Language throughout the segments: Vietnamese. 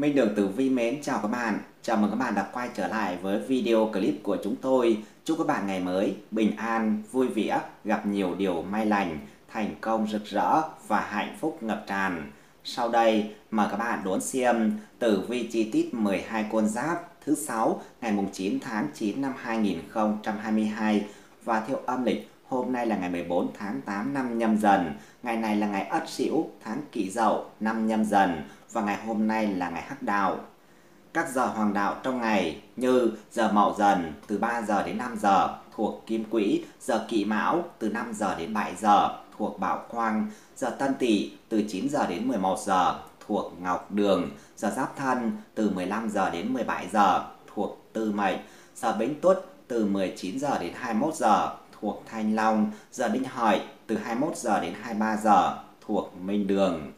Minh Đường Tử Vi Mến chào các bạn. Chào mừng các bạn đã quay trở lại với video clip của chúng tôi. Chúc các bạn ngày mới bình an, vui vẻ, gặp nhiều điều may lành, thành công rực rỡ và hạnh phúc ngập tràn. Sau đây mời các bạn đón xem tử vi chi tiết 12 con giáp thứ 6 ngày 9 tháng 9 năm 2022 và theo âm lịch. Hôm nay là ngày 14 tháng 8 năm Nhâm Dần, ngày này là ngày Ất Sửu, tháng Kỷ Dậu, năm Nhâm Dần và ngày hôm nay là ngày Hắc Đạo. Các giờ hoàng đạo trong ngày như giờ Mậu Dần từ 3 giờ đến 5 giờ thuộc Kim Quỷ, giờ Kỷ Mão từ 5 giờ đến 7 giờ thuộc Bảo Quang, giờ Tân Tỵ từ 9 giờ đến 11 giờ thuộc Ngọc Đường, giờ Giáp Thân từ 15 giờ đến 17 giờ thuộc Tư Mệnh, giờ Bính Tuất từ 19 giờ đến 21 giờ thuộc Thanh Long, giờ Đinh Hợi từ 21 giờ đến 23 giờ thuộc Minh Đường.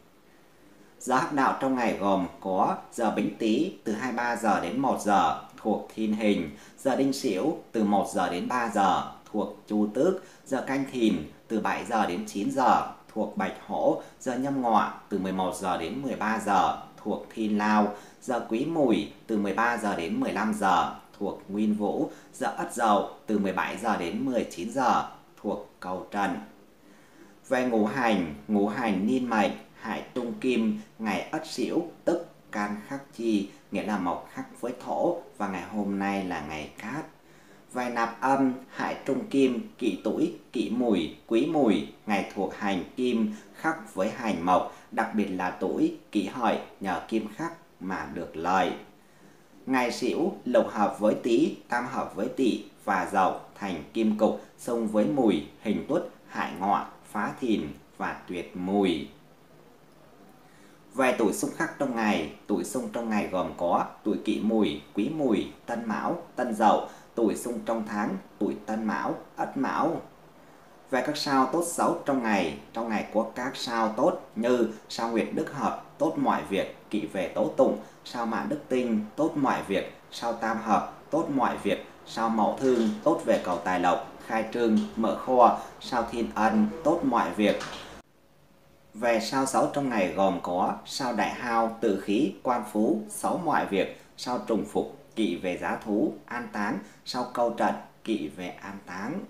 Giờ Hắc Đạo trong ngày gồm có giờ Bính Tý từ 23 giờ đến 1 giờ thuộc Thiên Hình, giờ Đinh Sửu từ 1 giờ đến 3 giờ thuộc Chu Tước, giờ Canh Thìn từ 7 giờ đến 9 giờ thuộc Bạch Hổ, giờ Nhâm Ngọ từ 11 giờ đến 13 giờ thuộc Thiên Lao, giờ Quý Mùi từ 13 giờ đến 15 giờ thuộc Nguyên Vũ, giờ Ất Dậu từ 17 giờ đến 19 giờ thuộc Cầu Trần. Về ngũ hành niên mệnh Hải Trung Kim ngày Ất Sửu tức can khắc chi, nghĩa là mộc khắc với thổ và ngày hôm nay là ngày cát. Về nạp âm Hải Trung Kim Kỷ Tuổi, Kỷ Mùi, Quý Mùi ngày thuộc hành kim khắc với hành mộc, đặc biệt là tuổi Kỷ Hợi nhờ kim khắc mà được lợi. Ngày Sửu lục hợp với Tý, tam hợp với Tỵ và Dậu thành kim cục, xung với Mùi, Hình Tuất, Hại Ngọ, phá Thìn và tuyệt Mùi. Về tuổi xung khắc trong ngày, tuổi xung trong ngày gồm có tuổi Kỷ Mùi, Quý Mùi, Tân Mão, Tân Dậu, tuổi xung trong tháng, tuổi Tân Mão, Ất Mão. Về các sao tốt xấu trong ngày có các sao tốt như sao Nguyệt Đức hợp, tốt mọi việc, kỵ về tố tụng, sao Mã Đức tinh, tốt mọi việc, sao Tam hợp, tốt mọi việc, sao Mậu Thương, tốt về cầu tài lộc, khai trương, mở kho, sao Thiên Ân, tốt mọi việc. Về sao xấu trong ngày gồm có sao Đại Hao, Tử Khí, Quan Phú, xấu mọi việc, sao Trùng Phục, kỵ về giá thú, an táng, sao Câu Trận, kỵ về an táng.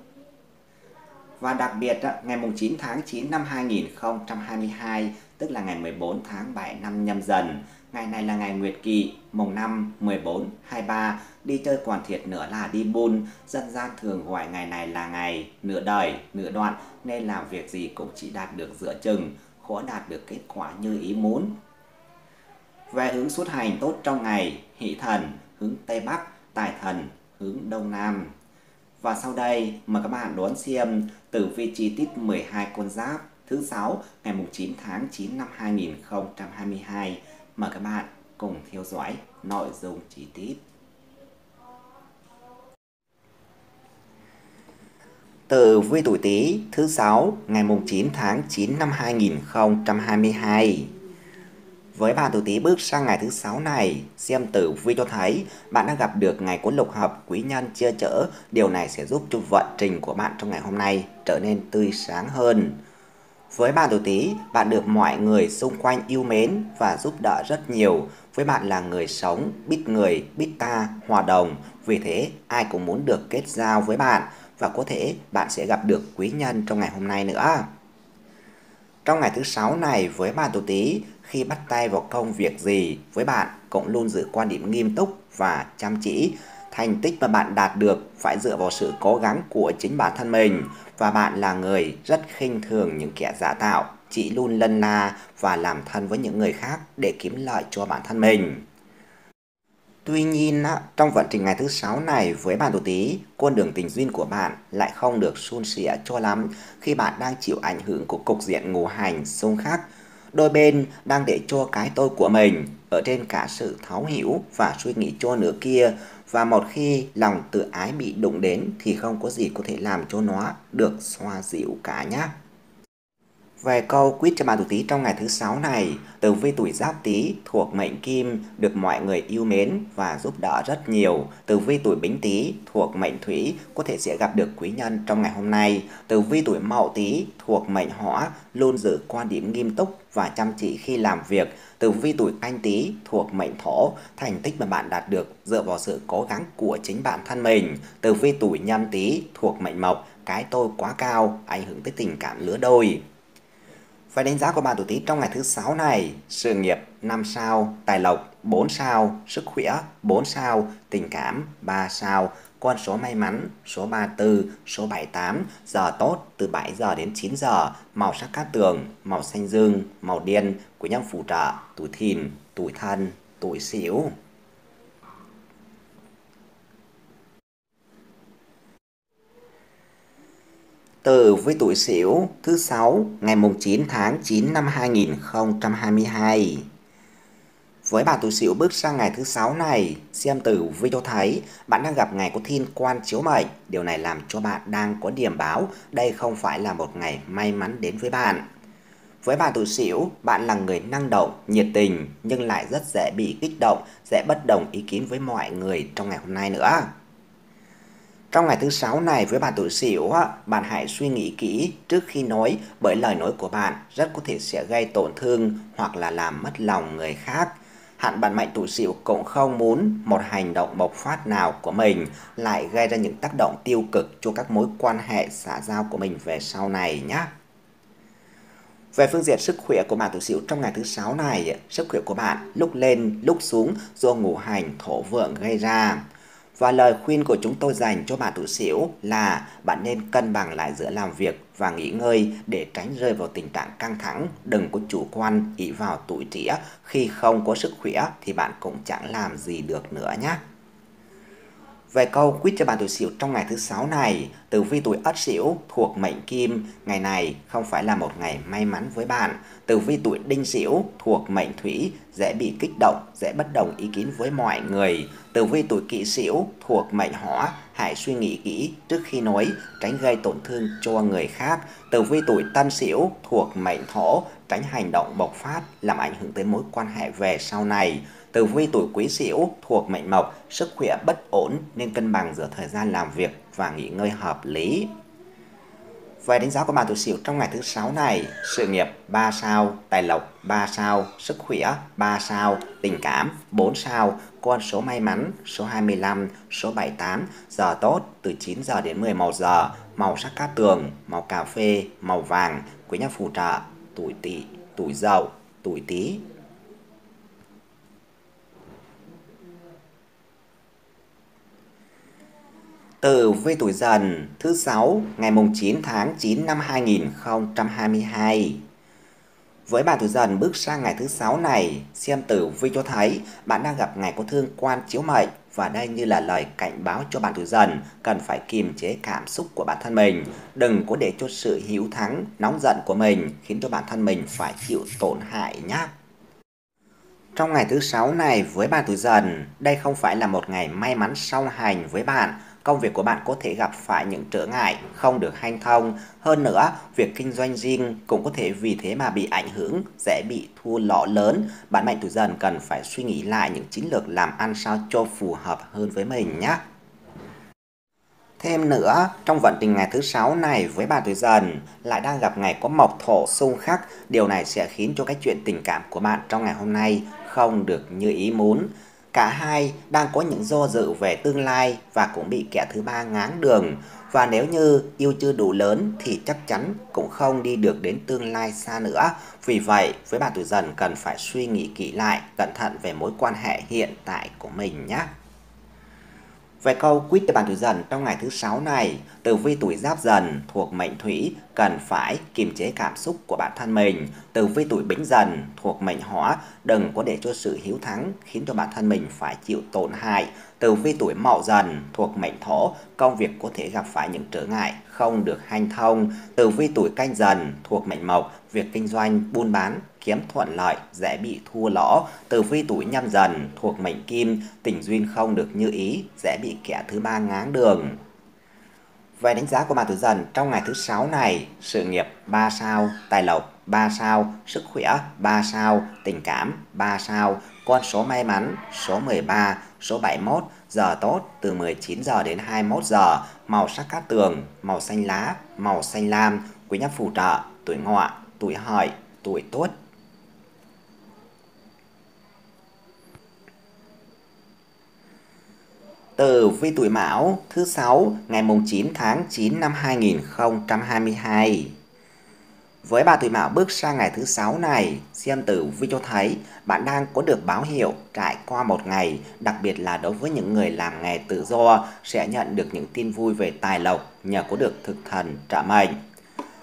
Và đặc biệt ngày 9 tháng 9 năm 2022 tức là ngày 14 tháng 7 năm Nhâm Dần, ngày này là ngày Nguyệt Kỵ, mùng 5, 14, 23, đi chơi còn thiệt nữa là đi buôn, dân gian thường gọi ngày này là ngày nửa đời, nửa đoạn nên làm việc gì cũng chỉ đạt được giữa chừng, khó đạt được kết quả như ý muốn. Về hướng xuất hành tốt trong ngày, Hỷ Thần hướng Tây Bắc, Tài Thần hướng Đông Nam. Và sau đây mời các bạn đón xem tử vi chi tiết 12 con giáp thứ 6 ngày 9 tháng 9 năm 2022. Mời các bạn cùng theo dõi nội dung chi tiết. Tử vi tuổi Tý thứ 6 ngày 9 tháng 9 năm 2022. Với bạn tuổi Tý bước sang ngày thứ 6 này, xem tử vi cho thấy bạn đã gặp được ngày có lục hợp quý nhân chia chở. Điều này sẽ giúp cho vận trình của bạn trong ngày hôm nay trở nên tươi sáng hơn. Với bạn tuổi Tý, bạn được mọi người xung quanh yêu mến và giúp đỡ rất nhiều. Với bạn là người sống, biết người, biết ta, hòa đồng. Vì thế, ai cũng muốn được kết giao với bạn và có thể bạn sẽ gặp được quý nhân trong ngày hôm nay nữa. Trong ngày thứ 6 này với bạn tuổi Tý, khi bắt tay vào công việc gì với bạn cũng luôn giữ quan điểm nghiêm túc và chăm chỉ. Thành tích mà bạn đạt được phải dựa vào sự cố gắng của chính bản thân mình và bạn là người rất khinh thường những kẻ giả tạo, chỉ luôn lân la và làm thân với những người khác để kiếm lợi cho bản thân mình. Tuy nhiên, trong vận trình ngày thứ 6 này với bạn tuổi Tý, con đường tình duyên của bạn lại không được suôn sẻ cho lắm khi bạn đang chịu ảnh hưởng của cục diện ngũ hành xung khắc. Đôi bên đang để cho cái tôi của mình ở trên cả sự thấu hiểu và suy nghĩ cho nửa kia. Và một khi lòng tự ái bị đụng đến thì không có gì có thể làm cho nó được xoa dịu cả nhé. Về câu quýt cho bạn tuổi Tý trong ngày thứ 6 này, tử vi tuổi Giáp Tý thuộc mệnh Kim được mọi người yêu mến và giúp đỡ rất nhiều. Tử vi tuổi Bính Tý thuộc mệnh Thủy có thể sẽ gặp được quý nhân trong ngày hôm nay. Tử vi tuổi Mậu Tý thuộc mệnh Hỏa luôn giữ quan điểm nghiêm túc và chăm chỉ khi làm việc. Tử vi tuổi Canh Tý thuộc mệnh Thổ, thành tích mà bạn đạt được dựa vào sự cố gắng của chính bản thân mình. Tử vi tuổi Nhâm Tý thuộc mệnh Mộc, cái tôi quá cao ảnh hưởng tới tình cảm lứa đôi. Và đánh giá của bạn tuổi Tý trong ngày thứ 6 này, sự nghiệp 5 sao, tài lộc 4 sao, sức khỏe 4 sao, tình cảm 3 sao, con số may mắn số 34, số 78, giờ tốt từ 7 giờ đến 9 giờ, màu sắc cát tường, màu xanh dương, màu đen, quý nhân phù trợ, tuổi Thìn, tuổi Thân, tuổi Sửu. Tử vi tuổi Sửu thứ 6 ngày mùng 9 tháng 9 năm 2022. Với bạn tuổi Sửu bước sang ngày thứ 6 này, xem tử vi cho thấy bạn đang gặp ngày có thiên quan chiếu mệnh. Điều này làm cho bạn đang có điểm báo đây không phải là một ngày may mắn đến với bạn. Với bạn tuổi Sửu, bạn là người năng động, nhiệt tình nhưng lại rất dễ bị kích động, dễ bất đồng ý kiến với mọi người trong ngày hôm nay nữa. Trong ngày thứ 6 này với bạn tuổi Sửu, bạn hãy suy nghĩ kỹ trước khi nói, bởi lời nói của bạn rất có thể sẽ gây tổn thương hoặc là làm mất lòng người khác. Hạn bản mệnh tuổi Sửu cũng không muốn một hành động bộc phát nào của mình lại gây ra những tác động tiêu cực cho các mối quan hệ xã giao của mình về sau này nhé. Về phương diện sức khỏe của bạn tuổi Sửu trong ngày thứ 6 này, sức khỏe của bạn lúc lên lúc xuống do ngũ hành Thổ Vượng gây ra. Và lời khuyên của chúng tôi dành cho bạn tuổi Sửu là bạn nên cân bằng lại giữa làm việc và nghỉ ngơi để tránh rơi vào tình trạng căng thẳng. Đừng có chủ quan ỷ vào tuổi trẻ, khi không có sức khỏe thì bạn cũng chẳng làm gì được nữa nhé. Về câu quýt cho bạn tuổi Sửu trong ngày thứ 6 này, tử vi tuổi Ất Sửu thuộc mệnh Kim, ngày này không phải là một ngày may mắn với bạn. Tử vi tuổi Đinh Sửu thuộc mệnh Thủy, dễ bị kích động, dễ bất đồng ý kiến với mọi người. Tử vi tuổi Kỷ Sửu thuộc mệnh Hỏa, hãy suy nghĩ kỹ trước khi nói, tránh gây tổn thương cho người khác. Tử vi tuổi Tân Sửu thuộc mệnh Thổ, tránh hành động bộc phát làm ảnh hưởng tới mối quan hệ về sau này. Tử vi tuổi Quý Sửu thuộc mệnh Mộc, sức khỏe bất ổn nên cân bằng giữa thời gian làm việc và nghỉ ngơi hợp lý. Về đánh giá của bạn tuổi Sửu trong ngày thứ 6 này, sự nghiệp 3 sao, tài lộc 3 sao, sức khỏe 3 sao, tình cảm 4 sao, con số may mắn số 25, số 78, giờ tốt từ 9 giờ đến 11 giờ, màu sắc cát tường, màu cà phê, màu vàng, quý nhân phù trợ, tuổi Tỵ, tuổi Dậu, tuổi Tý. Tử vi tuổi Dần thứ 6 ngày mùng 9 tháng 9 năm 2022. Với bạn tuổi Dần bước sang ngày thứ 6 này, xem tử vi cho thấy bạn đang gặp ngày có thương quan chiếu mệnh, và đây như là lời cảnh báo cho bạn tuổi Dần cần phải kiềm chế cảm xúc của bản thân mình, đừng có để cho sự hiếu thắng, nóng giận của mình khiến cho bản thân mình phải chịu tổn hại nhé. Trong ngày thứ 6 này với bạn tuổi Dần, đây không phải là một ngày may mắn song hành với bạn. Công việc của bạn có thể gặp phải những trở ngại, không được hanh thông. Hơn nữa, việc kinh doanh riêng cũng có thể vì thế mà bị ảnh hưởng, dễ bị thua lỗ lớn. Bạn mệnh tuổi Dần cần phải suy nghĩ lại những chiến lược làm ăn sao cho phù hợp hơn với mình nhé. Thêm nữa, trong vận trình ngày thứ 6 này với bạn tuổi Dần lại đang gặp ngày có mộc Thổ xung khắc. Điều này sẽ khiến cho cái chuyện tình cảm của bạn trong ngày hôm nay không được như ý muốn. Cả hai đang có những do dự về tương lai và cũng bị kẻ thứ ba ngáng đường. Và nếu như yêu chưa đủ lớn thì chắc chắn cũng không đi được đến tương lai xa nữa. Vì vậy, với bạn tuổi Dần cần phải suy nghĩ kỹ lại, cẩn thận về mối quan hệ hiện tại của mình nhé. Về câu quýt cho bạn tuổi Dần trong ngày thứ 6 này, tử vi tuổi Giáp Dần thuộc mệnh Thủy, cần phải kiềm chế cảm xúc của bản thân mình. Tử vi tuổi Bính Dần thuộc mệnh Hỏa, đừng có để cho sự hiếu thắng khiến cho bản thân mình phải chịu tổn hại. Tử vi tuổi Mậu Dần thuộc mệnh Thổ, công việc có thể gặp phải những trở ngại, không được hanh thông. Tử vi tuổi Canh Dần thuộc mệnh Mộc, việc kinh doanh buôn bán kiếm thuận lợi, dễ bị thua lỗ. Tử vi tuổi Nhâm Dần thuộc mệnh Kim, tình duyên không được như ý, dễ bị kẻ thứ ba ngáng đường. Vậy đánh giá của bạn tuổi Dần trong ngày thứ 6 này, sự nghiệp 3 sao, tài lộc 3 sao, sức khỏe 3 sao, tình cảm 3 sao, con số may mắn số 13, số 71, giờ tốt từ 19 giờ đến 21 giờ, màu sắc cát tường, màu xanh lá, màu xanh lam, quý nhân phù trợ, tuổi Ngọ, tuổi Hợi, tuổi Tuất. Tử vi tuổi Mão thứ 6 ngày mùng 9 tháng 9 năm 2022. Với bà tuổi Mão bước sang ngày thứ 6 này, xem tử vi cho thấy bạn đang có được báo hiệu trải qua một ngày, đặc biệt là đối với những người làm nghề tự do sẽ nhận được những tin vui về tài lộc nhờ có được thực thần trợ mệnh.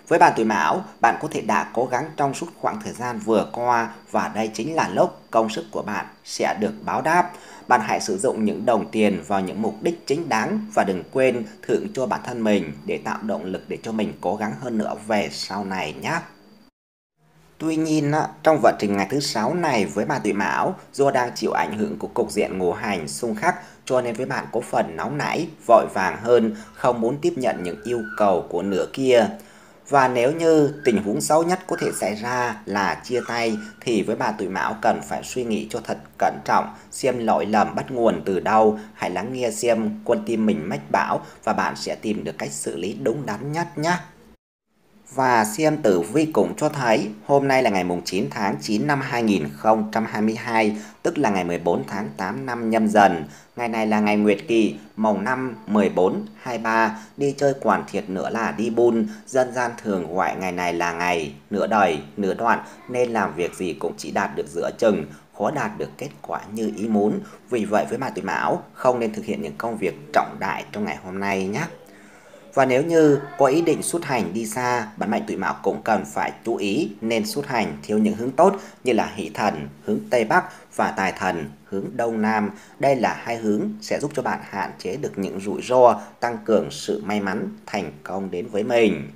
Với bạn tuổi Mão, bạn có thể đã cố gắng trong suốt khoảng thời gian vừa qua và đây chính là lúc công sức của bạn sẽ được báo đáp. Bạn hãy sử dụng những đồng tiền vào những mục đích chính đáng và đừng quên thưởng cho bản thân mình để tạo động lực để cho mình cố gắng hơn nữa về sau này nhé. Tuy nhiên, trong vận trình ngày thứ 6 này với bà tuổi Mão, do đang chịu ảnh hưởng của cục diện ngũ hành xung khắc, cho nên với bạn có phần nóng nảy, vội vàng hơn, không muốn tiếp nhận những yêu cầu của nửa kia. Và nếu như tình huống xấu nhất có thể xảy ra là chia tay thì với bà tuổi Mão cần phải suy nghĩ cho thật cẩn trọng, xem lỗi lầm bắt nguồn từ đâu, hãy lắng nghe xem con tim mình mách bảo và bạn sẽ tìm được cách xử lý đúng đắn nhất nhé. Và xem tử vi cũng cho thấy hôm nay là ngày mùng 9 tháng 9 năm 2022, tức là ngày 14 tháng 8 năm Nhâm Dần. Ngày này là ngày Nguyệt Kỷ, mồng 5, 14, 23, đi chơi quản thiệt nữa là đi buôn. Dân gian thường gọi ngày này là ngày nửa đời, nửa đoạn, nên làm việc gì cũng chỉ đạt được giữa chừng, khó đạt được kết quả như ý muốn. Vì vậy với bà tuổi Mão, không nên thực hiện những công việc trọng đại trong ngày hôm nay nhé. Và nếu như có ý định xuất hành đi xa, bản mệnh tuổi Mão cũng cần phải chú ý nên xuất hành theo những hướng tốt như là hỷ thần hướng Tây Bắc và tài thần hướng Đông Nam. Đây là hai hướng sẽ giúp cho bạn hạn chế được những rủi ro, tăng cường sự may mắn, thành công đến với mình.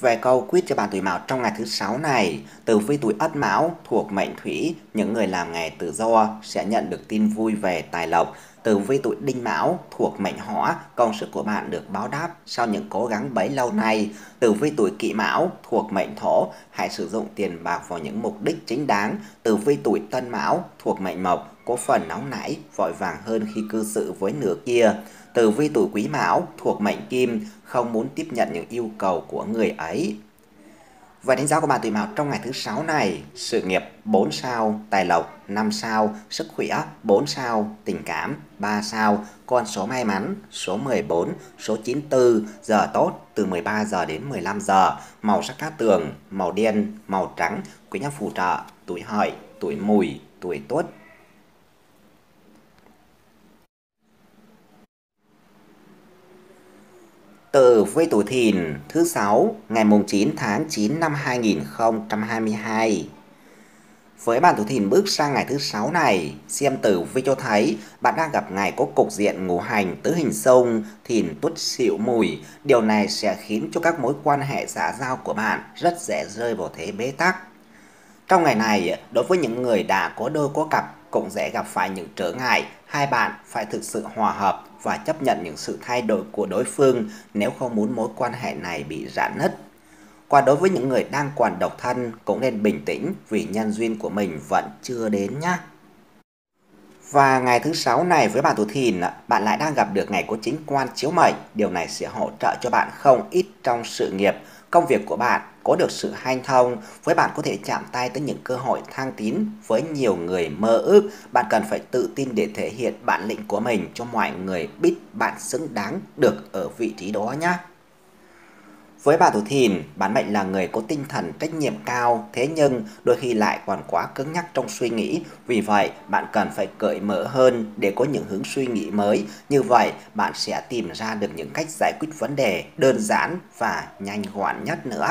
Về câu quyết cho bạn tuổi Mão trong ngày thứ 6 này, tử vi tuổi Ất Mão thuộc mệnh Thủy, những người làm nghề tự do sẽ nhận được tin vui về tài lộc. Tử vi tuổi Đinh Mão thuộc mệnh Hỏa, công sức của bạn được báo đáp sau những cố gắng bấy lâu nay. Tử vi tuổi Kỷ Mão thuộc mệnh Thổ, hãy sử dụng tiền bạc vào những mục đích chính đáng. Tử vi tuổi Tân Mão thuộc mệnh Mộc, có phần nóng nảy, vội vàng hơn khi cư xử với nửa kia. Tử vi tuổi Quý Mão thuộc mệnh Kim, không muốn tiếp nhận những yêu cầu của người ấy. Và đánh giá của bạn tuổi Mão trong ngày thứ 6 này, sự nghiệp 4 sao, tài lộc 5 sao, sức khỏe 4 sao, tình cảm 3 sao, con số may mắn số 14, số 94, giờ tốt từ 13 giờ đến 15 giờ, màu sắc cát tường, màu đen, màu trắng, quý nhân phù trợ, tuổi Hợi, tuổi Mùi, tuổi Tuất. Tử vi tuổi Thìn thứ 6 ngày mùng 9 tháng 9 năm 2022. Với bạn tuổi Thìn bước sang ngày thứ 6 này, xem tử vi cho thấy bạn đang gặp ngày có cục diện ngũ hành tứ hình xung Thìn Tuất Sửu Mùi. Điều này sẽ khiến cho các mối quan hệ xã giao của bạn rất dễ rơi vào thế bế tắc. Trong ngày này, đối với những người đã có đôi có cặp cũng dễ gặp phải những trở ngại, hai bạn phải thực sự hòa hợp và chấp nhận những sự thay đổi của đối phương nếu không muốn mối quan hệ này bị rạn nứt. Còn đối với những người đang còn độc thân cũng nên bình tĩnh vì nhân duyên của mình vẫn chưa đến nhé. Và ngày thứ 6 này với bạn tuổi Thìn, bạn lại đang gặp được ngày có chính quan chiếu mệnh. Điều này sẽ hỗ trợ cho bạn không ít trong sự nghiệp. Công việc của bạn có được sự hanh thông, với bạn có thể chạm tay tới những cơ hội thăng tiến với nhiều người mơ ước. Bạn cần phải tự tin để thể hiện bản lĩnh của mình cho mọi người biết bạn xứng đáng được ở vị trí đó nhé. Với bà tuổi Thìn, bản mệnh là người có tinh thần trách nhiệm cao, thế nhưng đôi khi lại còn quá cứng nhắc trong suy nghĩ. Vì vậy, bạn cần phải cởi mở hơn để có những hướng suy nghĩ mới. Như vậy, bạn sẽ tìm ra được những cách giải quyết vấn đề đơn giản và nhanh gọn nhất nữa.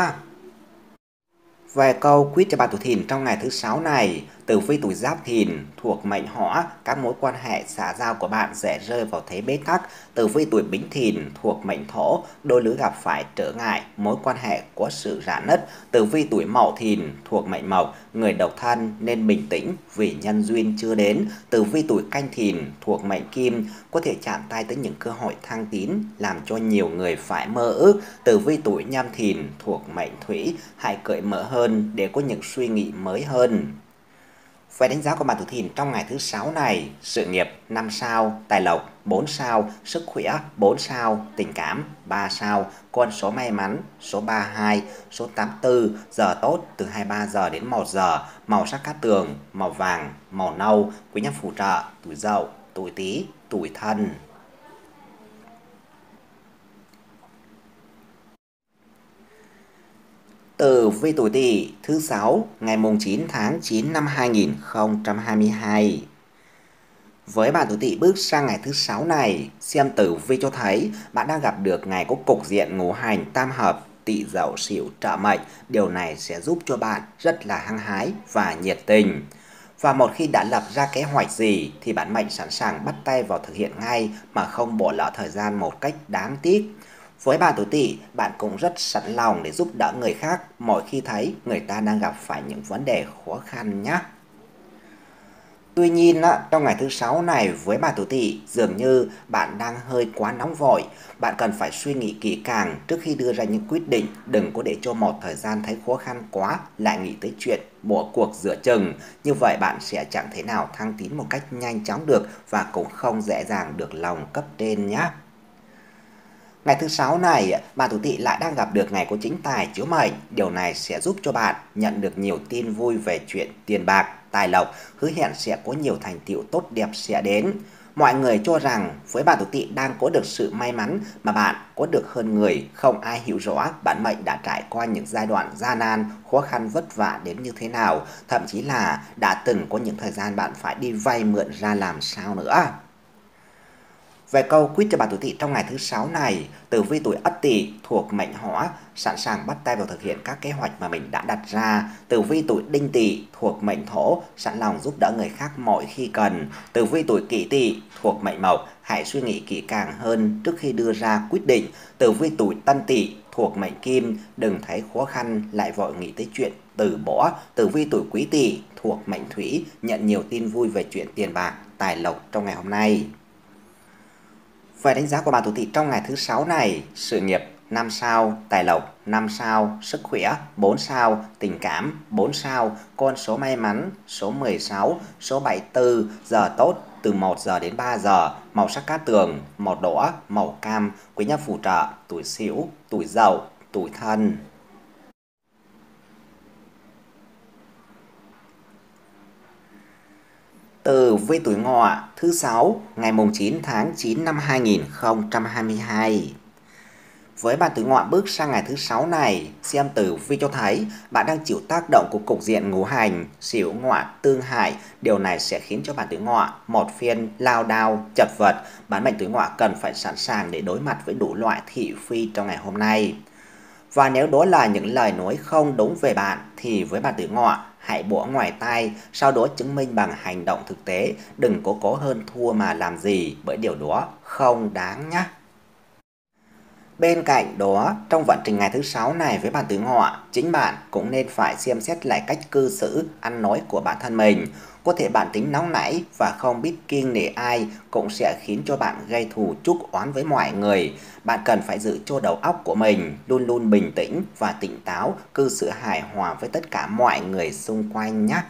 Về câu quyết cho bạn tuổi Thìn trong ngày thứ 6 này, tử vi tuổi Giáp Thìn thuộc mệnh Hỏa, các mối quan hệ xã giao của bạn sẽ rơi vào thế bế tắc. Tử vi tuổi Bính Thìn thuộc mệnh Thổ, đôi lứa gặp phải trở ngại, mối quan hệ có sự rạn nứt. Tử vi tuổi Mậu Thìn thuộc mệnh Mộc, người độc thân nên bình tĩnh vì nhân duyên chưa đến. Tử vi tuổi Canh Thìn thuộc mệnh Kim, có thể chạm tay tới những cơ hội thăng tiến làm cho nhiều người phải mơ ước. Tử vi tuổi Nhâm Thìn thuộc mệnh Thủy, hãy cởi mở hơn để có những suy nghĩ mới hơn. Về đánh giá của bạn tuổi Thìn trong ngày thứ 6 này, sự nghiệp 5 sao, tài lộc 4 sao, sức khỏe 4 sao, tình cảm 3 sao, con số may mắn số 32, số 84, giờ tốt từ 23 giờ đến 1 giờ, màu sắc cát tường, màu vàng, màu nâu, quý nhân phù trợ, tuổi Dậu, tuổi Tý, tuổi Thân. Tử vi tuổi Tỵ thứ 6 ngày mùng 9 tháng 9 năm 2022. Với bạn tuổi Tỵ bước sang ngày thứ 6 này, xem tử vi cho thấy bạn đang gặp được ngày có cục diện ngũ hành tam hợp, Tỵ Dậu Sửu trợ mệnh. Điều này sẽ giúp cho bạn rất là hăng hái và nhiệt tình. Và một khi đã lập ra kế hoạch gì thì bản mệnh sẵn sàng bắt tay vào thực hiện ngay mà không bỏ lỡ thời gian một cách đáng tiếc. Với bạn tuổi Tỵ, bạn cũng rất sẵn lòng để giúp đỡ người khác mỗi khi thấy người ta đang gặp phải những vấn đề khó khăn nhé. Tuy nhiên, trong ngày thứ 6 này với bạn tuổi Tỵ, dường như bạn đang hơi quá nóng vội. Bạn cần phải suy nghĩ kỹ càng trước khi đưa ra những quyết định, đừng có để cho một thời gian thấy khó khăn quá lại nghĩ tới chuyện bỏ cuộc giữa chừng. Như vậy bạn sẽ chẳng thể nào thăng tiến một cách nhanh chóng được và cũng không dễ dàng được lòng cấp trên nhé. Ngày thứ 6 này, bạn tuổi Tỵ lại đang gặp được ngày có chính tài chiếu mệnh. Điều này sẽ giúp cho bạn nhận được nhiều tin vui về chuyện tiền bạc, tài lộc, hứa hẹn sẽ có nhiều thành tựu tốt đẹp sẽ đến. Mọi người cho rằng với bạn tuổi Tỵ đang có được sự may mắn mà bạn có được hơn người, không ai hiểu rõ bản mệnh đã trải qua những giai đoạn gian nan, khó khăn vất vả đến như thế nào, thậm chí là đã từng có những thời gian bạn phải đi vay mượn ra làm sao nữa. Về câu quyết cho bạn tuổi Tỵ trong ngày thứ 6 này, tử vi tuổi Ất Tỵ thuộc mệnh Hỏa, sẵn sàng bắt tay vào thực hiện các kế hoạch mà mình đã đặt ra. Tử vi tuổi Đinh Tỵ thuộc mệnh Thổ, sẵn lòng giúp đỡ người khác mọi khi cần. Tử vi tuổi Kỷ Tỵ thuộc mệnh Mộc, hãy suy nghĩ kỹ càng hơn trước khi đưa ra quyết định. Tử vi tuổi Tân Tỵ thuộc mệnh Kim, đừng thấy khó khăn lại vội nghĩ tới chuyện từ bỏ. Tử vi tuổi Quý Tỵ thuộc mệnh Thủy, nhận nhiều tin vui về chuyện tiền bạc, tài lộc trong ngày hôm nay. Về đánh giá của bạn tuổi Tỵ trong ngày thứ 6 này, sự nghiệp 5 sao, tài lộc 5 sao, sức khỏe 4 sao, tình cảm 4 sao, con số may mắn số 16, số 74, giờ tốt từ 1 giờ đến 3 giờ, màu sắc cát tường, màu đỏ, màu cam, quý nhân phù trợ, tuổi Sửu, tuổi Dậu, tuổi Thân. Tử vi tuổi Ngọ thứ 6 ngày mùng 9 tháng 9 năm 2022. Với bạn tuổi Ngọ bước sang ngày thứ 6 này, xem tử vi cho thấy bạn đang chịu tác động của cục diện ngũ hành Sửu Ngọ tương hại. Điều này sẽ khiến cho bạn tuổi Ngọ một phiên lao đao chật vật. Bản mệnh tuổi Ngọ cần phải sẵn sàng để đối mặt với đủ loại thị phi trong ngày hôm nay. Và nếu đó là những lời nói không đúng về bạn thì với bạn tuổi Ngọ hãy bỏ ngoài tai, sau đó chứng minh bằng hành động thực tế, đừng cố hơn thua mà làm gì, bởi điều đó không đáng nhá. Bên cạnh đó, trong vận trình ngày thứ 6 này với bạn tuổi Ngọ, chính bạn cũng nên phải xem xét lại cách cư xử, ăn nói của bản thân mình. Có thể bạn tính nóng nảy và không biết kiêng nể ai cũng sẽ khiến cho bạn gây thù chuốc oán với mọi người. Bạn cần phải giữ cho đầu óc của mình luôn luôn bình tĩnh và tỉnh táo, cư xử hài hòa với tất cả mọi người xung quanh nhé.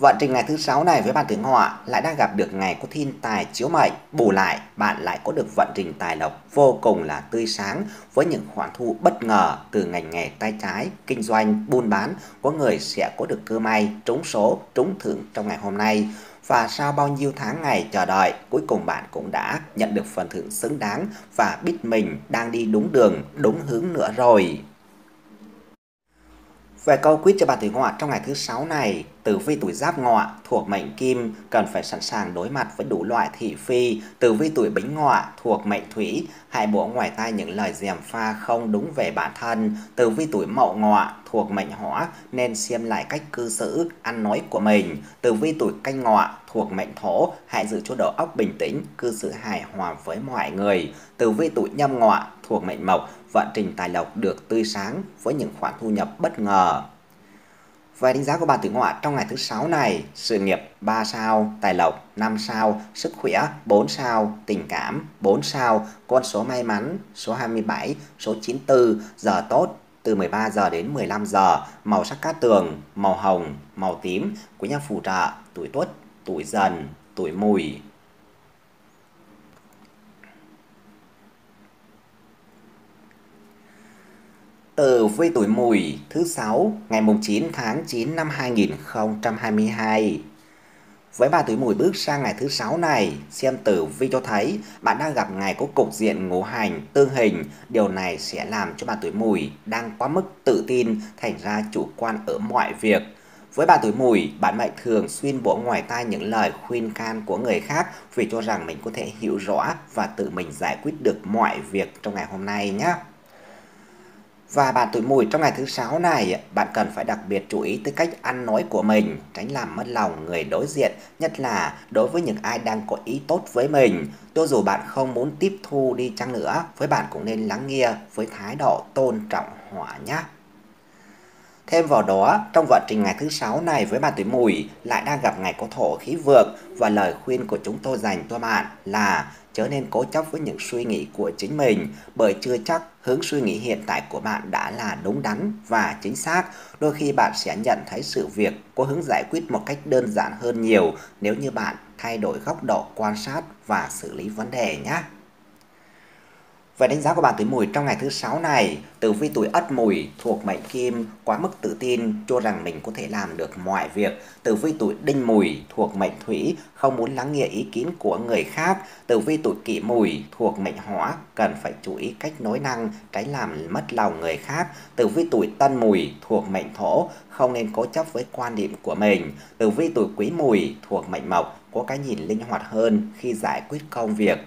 Vận trình ngày thứ 6 này với bạn tuổi Ngọ lại đang gặp được ngày có thiên tài chiếu mệnh, bù lại bạn lại có được vận trình tài lộc vô cùng là tươi sáng với những khoản thu bất ngờ từ ngành nghề tay trái, kinh doanh, buôn bán. Có người sẽ có được cơ may, trúng số, trúng thưởng trong ngày hôm nay. Và sau bao nhiêu tháng ngày chờ đợi, cuối cùng bạn cũng đã nhận được phần thưởng xứng đáng và biết mình đang đi đúng đường, đúng hướng nữa rồi. Về câu quyết cho bạn tuổi Ngọ trong ngày thứ 6 này, tử vi tuổi Giáp Ngọ thuộc mệnh Kim cần phải sẵn sàng đối mặt với đủ loại thị phi. Tử vi tuổi Bính Ngọ thuộc mệnh Thủy, hãy bỏ ngoài tai những lời gièm pha không đúng về bản thân. Tử vi tuổi Mậu Ngọ thuộc mệnh Hỏa nên xem lại cách cư xử, ăn nói của mình. Tử vi tuổi Canh Ngọ thuộc mệnh Thổ, hãy giữ cho đầu óc bình tĩnh, cư xử hài hòa với mọi người. Tử vi tuổi Nhâm Ngọ thuộc mệnh Mộc, vận trình tài lộc được tươi sáng với những khoản thu nhập bất ngờ. Về đánh giá của bạn Tử Ngọ trong ngày thứ 6 này, sự nghiệp 3 sao, tài lộc 5 sao, sức khỏe 4 sao, tình cảm 4 sao, con số may mắn số 27, số 94, giờ tốt từ 13 giờ đến 15 giờ, màu sắc cát tường, màu hồng, màu tím, quý nhân phù trợ, tuổi Tuất, tuổi Dần, tuổi Mùi. Tử vi tuổi Mùi thứ 6 ngày 9 tháng 9 năm 2022. Với bà tuổi Mùi bước sang ngày thứ 6 này, xem tử vi cho thấy bạn đang gặp ngày có cục diện ngũ hành tương hình. Điều này sẽ làm cho bà tuổi Mùi đang quá mức tự tin, thành ra chủ quan ở mọi việc. Với bà tuổi Mùi, bản mệnh thường xuyên bỏ ngoài tai những lời khuyên can của người khác vì cho rằng mình có thể hiểu rõ và tự mình giải quyết được mọi việc trong ngày hôm nay nhé. Và bạn tuổi Mùi trong ngày thứ 6 này, bạn cần phải đặc biệt chú ý tới cách ăn nói của mình, tránh làm mất lòng người đối diện, nhất là đối với những ai đang có ý tốt với mình. Cho dù bạn không muốn tiếp thu đi chăng nữa, với bạn cũng nên lắng nghe với thái độ tôn trọng họ nhé. Thêm vào đó, trong vận trình ngày thứ 6 này với bạn tuổi Mùi lại đang gặp ngày có thổ khí vượng, và lời khuyên của chúng tôi dành cho bạn là chớ nên cố chấp với những suy nghĩ của chính mình, bởi chưa chắc hướng suy nghĩ hiện tại của bạn đã là đúng đắn và chính xác. Đôi khi bạn sẽ nhận thấy sự việc có hướng giải quyết một cách đơn giản hơn nhiều nếu như bạn thay đổi góc độ quan sát và xử lý vấn đề nhé. Về đánh giá của bạn tuổi Mùi trong ngày thứ 6 này, tử vi tuổi Ất Mùi thuộc mệnh Kim quá mức tự tin cho rằng mình có thể làm được mọi việc. Tử vi tuổi Đinh Mùi thuộc mệnh Thủy không muốn lắng nghe ý kiến của người khác. Tử vi tuổi Kỷ Mùi thuộc mệnh Hỏa cần phải chú ý cách nói năng, tránh làm mất lòng người khác. Tử vi tuổi Tân Mùi thuộc mệnh Thổ không nên cố chấp với quan điểm của mình. Tử vi tuổi Quý Mùi thuộc mệnh Mộc có cái nhìn linh hoạt hơn khi giải quyết công việc.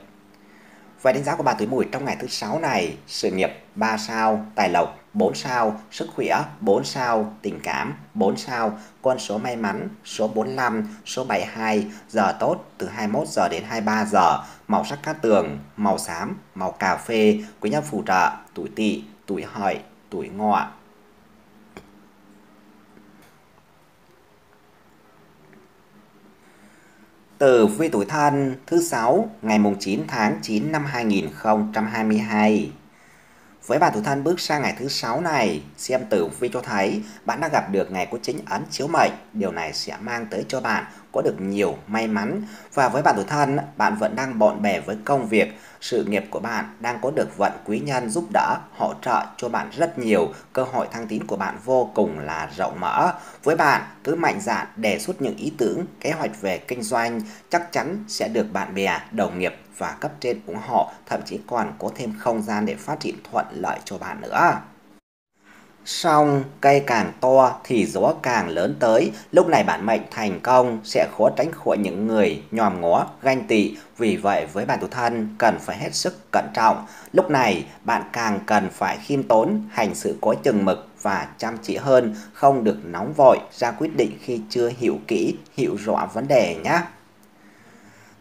Về đánh giá của bạn tuổi Mùi trong ngày thứ 6 này, sự nghiệp 3 sao, tài lộc 4 sao, sức khỏe 4 sao, tình cảm 4 sao, con số may mắn số 45, số 72, giờ tốt từ 21 giờ đến 23 giờ, màu sắc cát tường, màu xám, màu cà phê, quý nhân phù trợ, tuổi Tỵ, tuổi Hợi, tuổi Ngọ. Tử vi tuổi Thân thứ 6 ngày 9 tháng 9 năm 2022. Với bà tuổi Thân bước sang ngày thứ 6 này, xem tử vi cho thấy bạn đã gặp được ngày của chính ấn chiếu mệnh. Điều này sẽ mang tới cho bạn có được nhiều may mắn. Và với bạn tuổi Thân, bạn vẫn đang bộn bề với công việc. Sự nghiệp của bạn đang có được vận quý nhân giúp đỡ, hỗ trợ cho bạn rất nhiều. Cơ hội thăng tiến của bạn vô cùng là rộng mở. Với bạn, cứ mạnh dạn đề xuất những ý tưởng, kế hoạch về kinh doanh, chắc chắn sẽ được bạn bè, đồng nghiệp và cấp trên ủng hộ, thậm chí còn có thêm không gian để phát triển thuận lợi cho bạn nữa. Song cây càng to thì gió càng lớn tới. Lúc này bản mệnh thành công sẽ khó tránh khỏi những người nhòm ngó, ganh tị. Vì vậy với bạn tuổi Thân cần phải hết sức cẩn trọng. Lúc này bạn càng cần phải khiêm tốn, hành sự có chừng mực và chăm chỉ hơn, không được nóng vội ra quyết định khi chưa hiểu kỹ, hiểu rõ vấn đề nhé.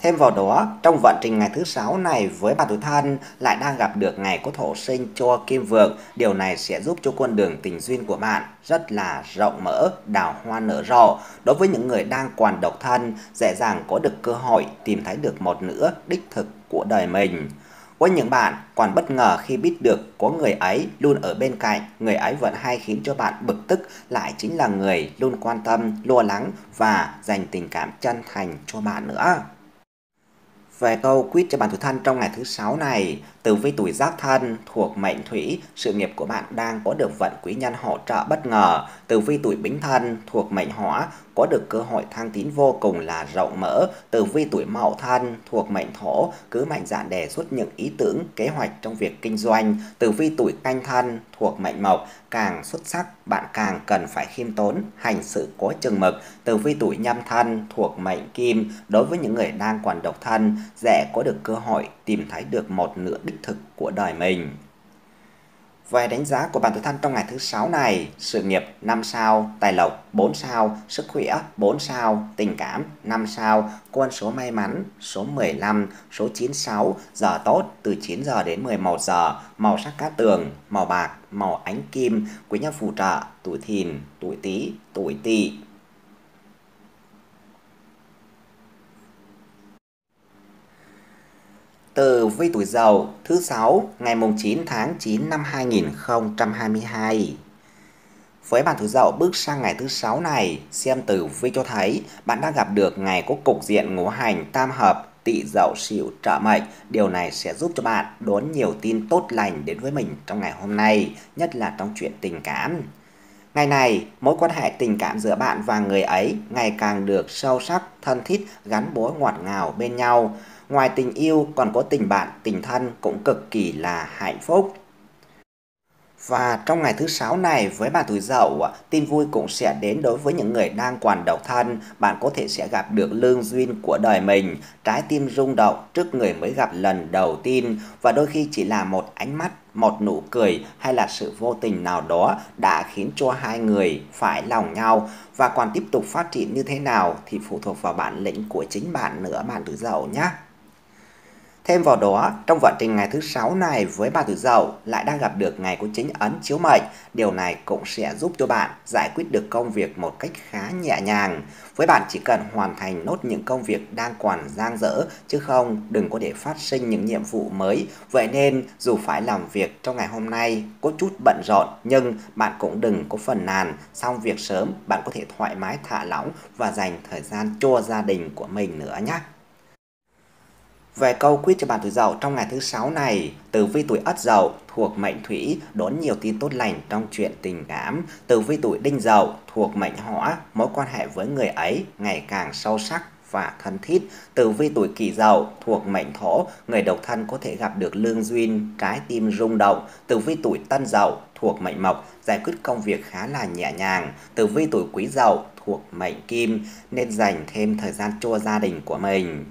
Thêm vào đó, trong vận trình ngày thứ 6 này với bà tuổi Thân lại đang gặp được ngày có thổ sinh cho kim vượng. Điều này sẽ giúp cho con đường tình duyên của bạn rất là rộng mở, đào hoa nở rộ. Đối với những người đang còn độc thân, dễ dàng có được cơ hội tìm thấy được một nửa đích thực của đời mình. Có những bạn còn bất ngờ khi biết được có người ấy luôn ở bên cạnh, người ấy vẫn hay khiến cho bạn bực tức, lại chính là người luôn quan tâm, lo lắng và dành tình cảm chân thành cho bạn nữa. Về câu quyết cho bạn tuổi Thân trong ngày thứ 6 này, tử vi tuổi Giáp Thân thuộc mệnh Thủy, sự nghiệp của bạn đang có được vận quý nhân hỗ trợ bất ngờ. Tử vi tuổi Bính Thân thuộc mệnh Hỏa, có được cơ hội thăng tiến vô cùng là rộng mở. Tử vi tuổi Mậu Thân thuộc mệnh Thổ, cứ mạnh dạn đề xuất những ý tưởng, kế hoạch trong việc kinh doanh. Tử vi tuổi Canh Thân thuộc mệnh Mộc, càng xuất sắc bạn càng cần phải khiêm tốn, hành sự có chừng mực. Tử vi tuổi Nhâm Thân thuộc mệnh Kim, đối với những người đang còn độc thân dễ có được cơ hội tìm thấy được một nửa đích thực của đời mình. Về đánh giá của bạn tuổi Thân trong ngày thứ 6 này: sự nghiệp 5 sao, tài lộc 4 sao, sức khỏe 4 sao, tình cảm 5 sao, con số may mắn số 15, số 96, giờ tốt từ 9 giờ đến 11 giờ, màu sắc cát tường, màu bạc, màu ánh kim, quý nhân phù trợ tuổi Thìn, tuổi Tý, tuổi Tỵ. Tử vi tuổi Dậu thứ 6 ngày mùng 9 tháng 9 năm 2022. Với bạn tuổi Dậu bước sang ngày thứ 6 này, xem tử vi cho thấy bạn đã gặp được ngày có cục diện ngũ hành tam hợp, Tỵ Dậu Sửu trợ mệnh. Điều này sẽ giúp cho bạn đón nhiều tin tốt lành đến với mình trong ngày hôm nay, nhất là trong chuyện tình cảm. Ngày này, mối quan hệ tình cảm giữa bạn và người ấy ngày càng được sâu sắc, thân thiết, gắn bó ngọt ngào bên nhau. Ngoài tình yêu còn có tình bạn, tình thân cũng cực kỳ là hạnh phúc. Và trong ngày thứ 6 này, với bạn tuổi Dậu, tin vui cũng sẽ đến đối với những người đang còn độc thân. Bạn có thể sẽ gặp được lương duyên của đời mình, trái tim rung động trước người mới gặp lần đầu tiên. Và đôi khi chỉ là một ánh mắt, một nụ cười hay là sự vô tình nào đó đã khiến cho hai người phải lòng nhau. Và còn tiếp tục phát triển như thế nào thì phụ thuộc vào bản lĩnh của chính bạn nữa, bạn tuổi Dậu nhé. Thêm vào đó, trong vận trình ngày thứ 6 này, với bạn tuổi Dậu lại đang gặp được ngày của chính ấn chiếu mệnh. Điều này cũng sẽ giúp cho bạn giải quyết được công việc một cách khá nhẹ nhàng. Với bạn chỉ cần hoàn thành nốt những công việc đang còn dang dở, chứ đừng có để phát sinh những nhiệm vụ mới. Vậy nên, dù phải làm việc trong ngày hôm nay có chút bận rộn, nhưng bạn cũng đừng có phàn nàn. Xong việc sớm, bạn có thể thoải mái thả lỏng và dành thời gian cho gia đình của mình nữa nhé. Về câu quyết cho bạn tuổi Dậu trong ngày thứ 6 này, tử vi tuổi Ất Dậu thuộc mệnh Thủy, đón nhiều tin tốt lành trong chuyện tình cảm. Tử vi tuổi Đinh Dậu thuộc mệnh Hỏa, mối quan hệ với người ấy ngày càng sâu sắc và thân thiết. Tử vi tuổi Kỷ Dậu thuộc mệnh Thổ, người độc thân có thể gặp được lương duyên, trái tim rung động. Tử vi tuổi Tân Dậu thuộc mệnh Mộc, giải quyết công việc khá là nhẹ nhàng. Tử vi tuổi Quý Dậu thuộc mệnh Kim, nên dành thêm thời gian cho gia đình của mình.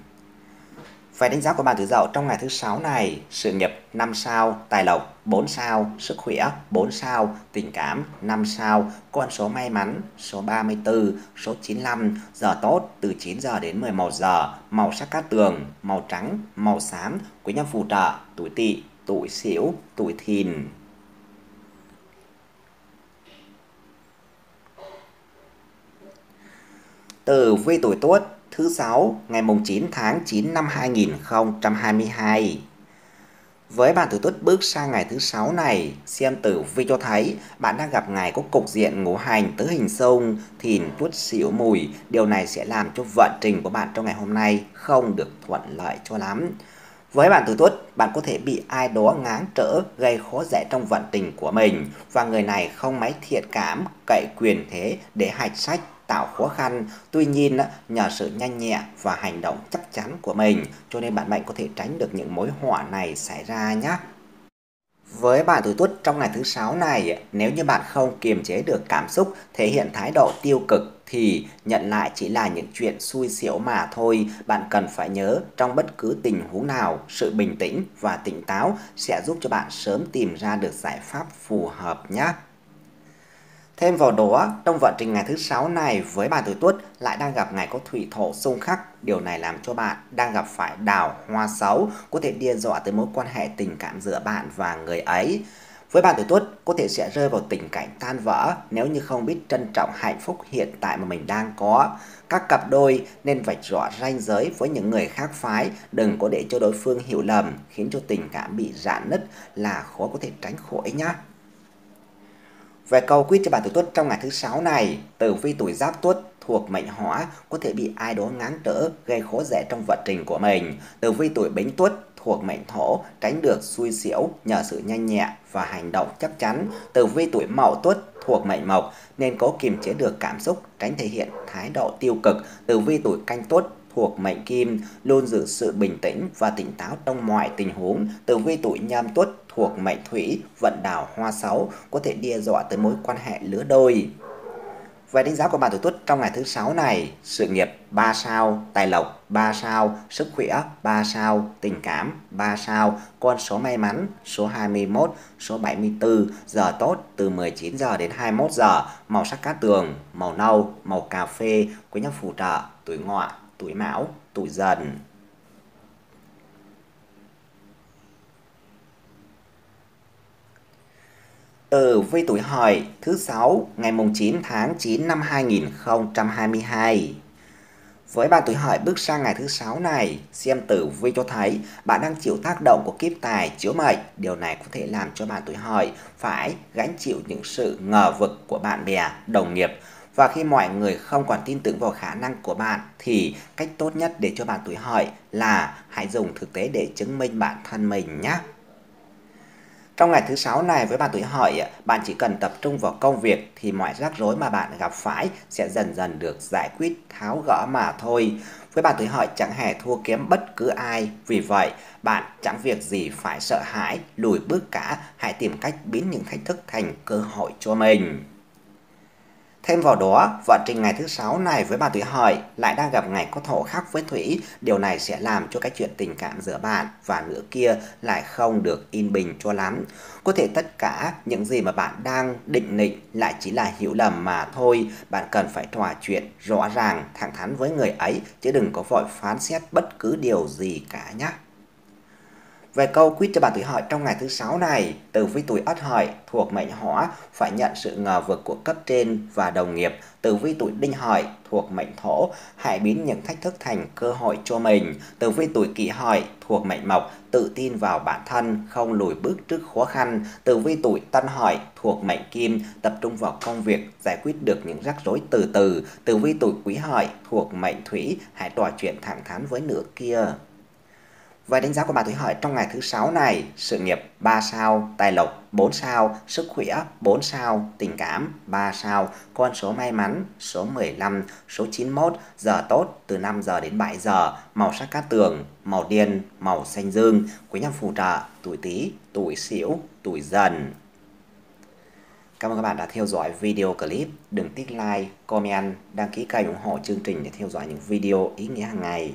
Về đánh giá của bạn tuổi Dậu trong ngày thứ 6 này, sự nghiệp 5 sao, tài lộc 4 sao, sức khỏe 4 sao, tình cảm 5 sao, con số may mắn số 34, số 95, giờ tốt từ 9 giờ đến 11 giờ, màu sắc cát tường, màu trắng, màu xám, quý nhân phù trợ tuổi Tỵ, tuổi Sửu, tuổi Thìn. Tử vi tuổi Tuất thứ 6 ngày mùng 9 tháng 9 năm 2022. Với bạn tuổi Tuất bước sang ngày thứ 6 này, xem tử vi cho thấy bạn đang gặp ngày có cục diện ngũ hành tứ hình xung, Thìn, Tuất, Sửu, Mùi. Điều này sẽ làm cho vận trình của bạn trong ngày hôm nay không được thuận lợi cho lắm. Với bạn tuổi Tuất, bạn có thể bị ai đó ngáng trở, gây khó dễ trong vận trình của mình, và người này không mấy thiện cảm, cậy quyền thế để hạch sách, tạo khó khăn. Tuy nhiên, nhờ sự nhanh nhẹ và hành động chắc chắn của mình, cho nên bạn có thể tránh được những mối họa này xảy ra nhé. Với bạn tuổi Tuất trong ngày thứ 6 này, nếu như bạn không kiềm chế được cảm xúc, thể hiện thái độ tiêu cực, thì nhận lại chỉ là những chuyện xui xẻo mà thôi. Bạn cần phải nhớ, trong bất cứ tình huống nào, sự bình tĩnh và tỉnh táo sẽ giúp cho bạn sớm tìm ra được giải pháp phù hợp nhé. Thêm vào đó, trong vận trình ngày thứ 6 này, với bạn tuổi Tuất lại đang gặp ngày có thủy thổ xung khắc. Điều này làm cho bạn đang gặp phải đào hoa xấu, có thể đe dọa tới mối quan hệ tình cảm giữa bạn và người ấy. Với bạn tuổi Tuất có thể sẽ rơi vào tình cảnh tan vỡ nếu như không biết trân trọng hạnh phúc hiện tại mà mình đang có. Các cặp đôi nên vạch rõ ranh giới với những người khác phái, đừng có để cho đối phương hiểu lầm, khiến cho tình cảm bị rạn nứt là khó có thể tránh khỏi nhá. Về câu quyết cho bạn tuổi Tuất trong ngày thứ 6 này, tử vi tuổi Giáp Tuất thuộc mệnh Hỏa, có thể bị ai đó ngáng trở, gây khó dễ trong vận trình của mình. Tử vi tuổi Bính Tuất thuộc mệnh Thổ, tránh được xui xẻo nhờ sự nhanh nhẹ và hành động chắc chắn. Tử vi tuổi Mậu Tuất thuộc mệnh mộc nên cố kiềm chế được cảm xúc, tránh thể hiện thái độ tiêu cực. Tử vi tuổi Canh Tuất thuộc mệnh Kim luôn giữ sự bình tĩnh và tỉnh táo trong mọi tình huống. Tử vi tuổi Nhâm Tuất thuộc mệnh Thủy vận đào hoa sáu có thể đe dọa tới mối quan hệ lứa đôi. Về đánh giá của bạn tuổi Tuất trong ngày thứ 6 này, sự nghiệp 3 sao, tài lộc 3 sao, sức khỏe 3 sao, tình cảm 3 sao, con số may mắn số 21, số 74, giờ tốt từ 19 giờ đến 21 giờ, màu sắc cát tường, màu nâu, màu cà phê, quý nhân phù trợ tuổi Ngọ, tuổi Mão, tuổi Dần. Tử vi tuổi Hợi thứ 6 ngày mùng 9 tháng 9 năm 2022. Với bạn tuổi Hợi bước sang ngày thứ 6 này, xem tử vi cho thấy bạn đang chịu tác động của kiếp tài chiếu mệnh. Điều này có thể làm cho bạn tuổi Hợi phải gánh chịu những sự ngờ vực của bạn bè, đồng nghiệp. Và khi mọi người không còn tin tưởng vào khả năng của bạn thì cách tốt nhất để cho bạn tuổi Hợi là hãy dùng thực tế để chứng minh bản thân mình nhé. Trong ngày thứ 6 này với bạn tuổi Hợi, bạn chỉ cần tập trung vào công việc thì mọi rắc rối mà bạn gặp phải sẽ dần dần được giải quyết, tháo gỡ mà thôi. Với bạn tuổi Hợi chẳng hề thua kém bất cứ ai, vì vậy bạn chẳng việc gì phải sợ hãi, lùi bước cả, hãy tìm cách biến những thách thức thành cơ hội cho mình. Thêm vào đó, vận trình ngày thứ 6 này với bạn tuổi Hợi lại đang gặp ngày có thổ khắc với thủy. Điều này sẽ làm cho cái chuyện tình cảm giữa bạn và nửa kia lại không được yên bình cho lắm. Có thể tất cả những gì mà bạn đang định nịnh lại chỉ là hiểu lầm mà thôi. Bạn cần phải trò chuyện rõ ràng, thẳng thắn với người ấy, chứ đừng có vội phán xét bất cứ điều gì cả nhé. Về câu quyết cho bạn tuổi Hợi trong ngày thứ 6 này, tử vi tuổi Ất Hợi thuộc mệnh Hỏa phải nhận sự ngờ vực của cấp trên và đồng nghiệp. Tử vi tuổi Đinh Hợi thuộc mệnh Thổ hãy biến những thách thức thành cơ hội cho mình. Tử vi tuổi Kỷ Hợi thuộc mệnh Mộc tự tin vào bản thân, không lùi bước trước khó khăn. Tử vi tuổi Tân Hợi thuộc mệnh Kim tập trung vào công việc, giải quyết được những rắc rối từ từ. Tử vi tuổi Quý Hợi thuộc mệnh Thủy hãy trò chuyện thẳng thắn với nửa kia. Về đánh giá của bạn tuổi Hợi trong ngày thứ 6 này, sự nghiệp 3 sao, tài lộc 4 sao, sức khỏe 4 sao, tình cảm 3 sao, con số may mắn số 15, số 91, giờ tốt từ 5 giờ đến 7 giờ, màu sắc cát tường, màu đen, màu xanh dương, quý nhân phù trợ tuổi Tý, tuổi Sửu, tuổi Dần. Cảm ơn các bạn đã theo dõi video clip. Đừng tiếc like, comment, đăng ký kênh ủng hộ chương trình để theo dõi những video ý nghĩa hàng ngày.